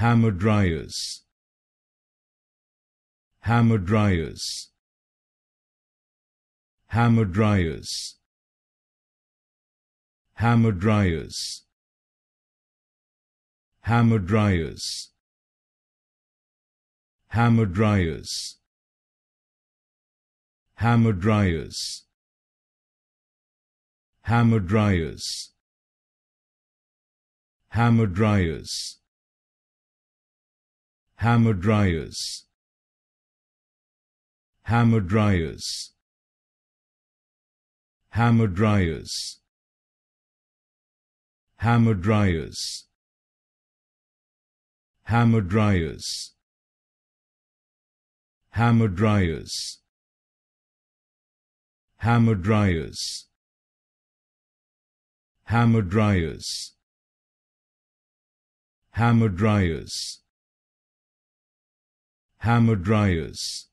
Hamadryas, Hamadryas, Hamadryas, Hamadryas, Hamadryas, Hamadryas, Hamadryas, Hamadryas, Hamadryas, Hamadryas, Hamadryas, Hamadryas, Hamadryas, Hamadryas, Hamadryas, Hamadryas, Hamadryas, Hamadryas, Hamadryas,